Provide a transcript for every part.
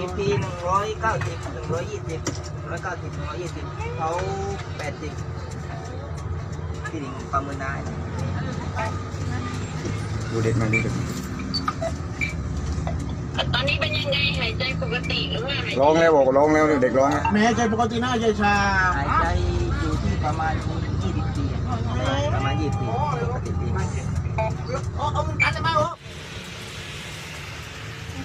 มีปี190 120 190 120เขา80ที่ดิ่งประเมินได้ดูเด็ดมาดูเด็ดตอนนี้เป็นยังไงหายใจปกติหรือว่าร้องแล้วบอกร้องแล้วเด็กร้องแม่ใจปกติหน้าใจชาหายใจอยู่ที่ประมาณ20 ปีประมาณ20 ปีปกติดีมากโอ้เอามึงกันจะมาโอ้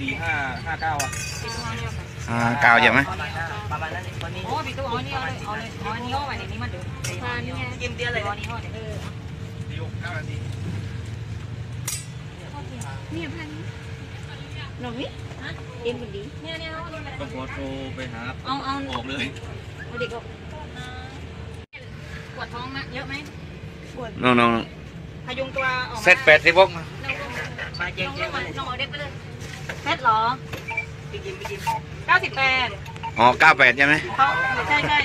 ตี559อ่ะเก้าเยอะไหมประมาณนั้นนี่โอ้พี่ตู้เอานี่เอาไปนี่มันเดือดกินเตี้ยเลยเอานี่เอาเนี่ยตี6 9 นาทีเนี่ยพันหนุ่มนี่ฮะเอ็มดีเนี่ยต้องขอโทรไปหาเอาออกเลยเด็กปวดท้องมากเยอะไหมปวดน้องพยุงตัวออกเซต86มาน้องเอาเด็กไปเลยเซตหรอไปกิน98อ๋อ98ใช่ไหมเขาใช่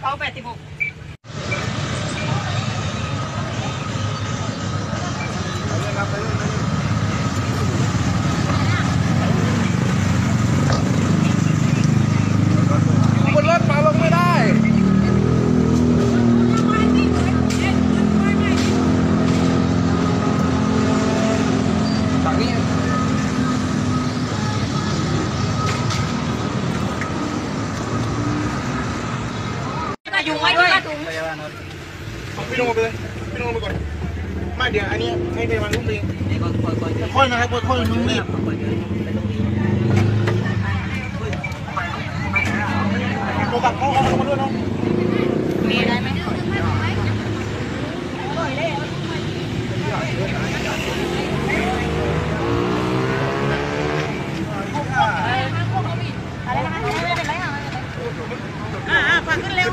เขา86ยุงไว้ด้วยพี่ลงมาเลยพี่ลงมาก่อนไม่เดี๋ยวอันนี้ให้ไปวันรุ่งเรืองค่อยนะครับค่อยมึงรีบโทรกลับเข้ามาด้วยเนาะมีอะไรไหม